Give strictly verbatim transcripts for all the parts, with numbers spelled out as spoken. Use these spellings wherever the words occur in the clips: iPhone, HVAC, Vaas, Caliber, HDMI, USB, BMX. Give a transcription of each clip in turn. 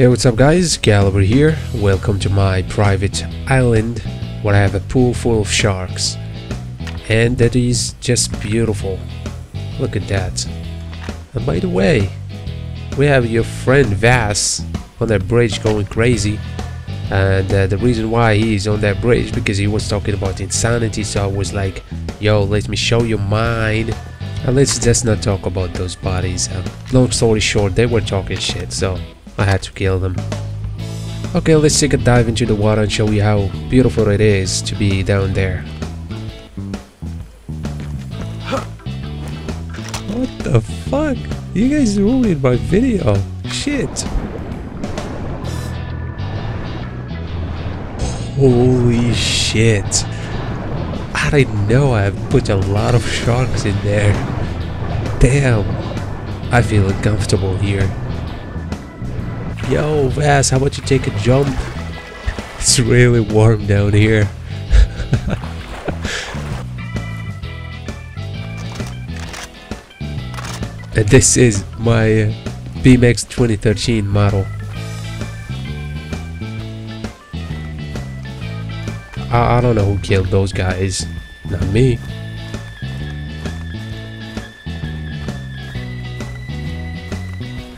Hey, what's up guys, Caliber here. Welcome to my private island where I have a pool full of sharks, and that is just beautiful. Look at that. And by the way, we have your friend Vaas on that bridge going crazy, and uh, the reason why he is on that bridge because he was talking about insanity, so I was like, yo, let me show you mine. And let's just not talk about those bodies. Uh, long story short, they were talking shit, so I had to kill them. Okay, let's take a dive into the water and show you how beautiful it is to be down there. What the fuck? You guys ruined my video. Shit. Holy shit. I didn't know I put a lot of sharks in there. Damn. I feel uncomfortable here. Yo, Vaas, how about you take a jump? It's really warm down here. And this is my B M X twenty thirteen model. I don't know who killed those guys, not me.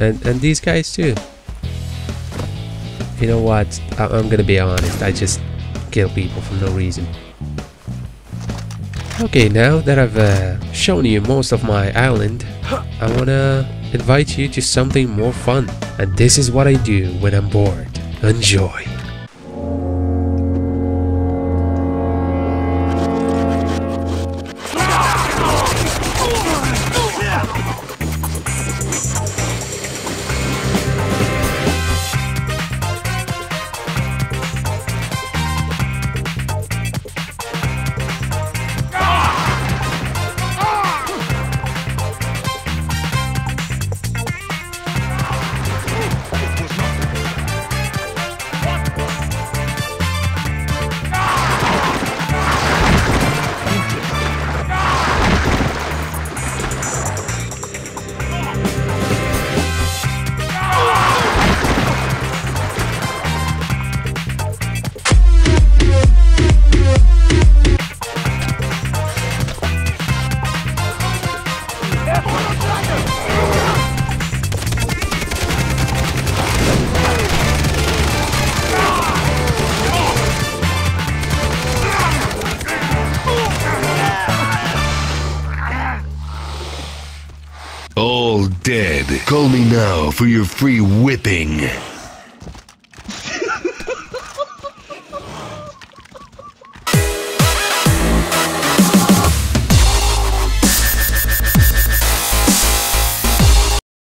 And and these guys too. You know what? I I'm gonna be honest. I just kill people for no reason. Okay, now that I've uh, shown you most of my island, I wanna invite you to something more fun. And this is what I do when I'm bored. Enjoy. All dead. Call me now for your free whipping.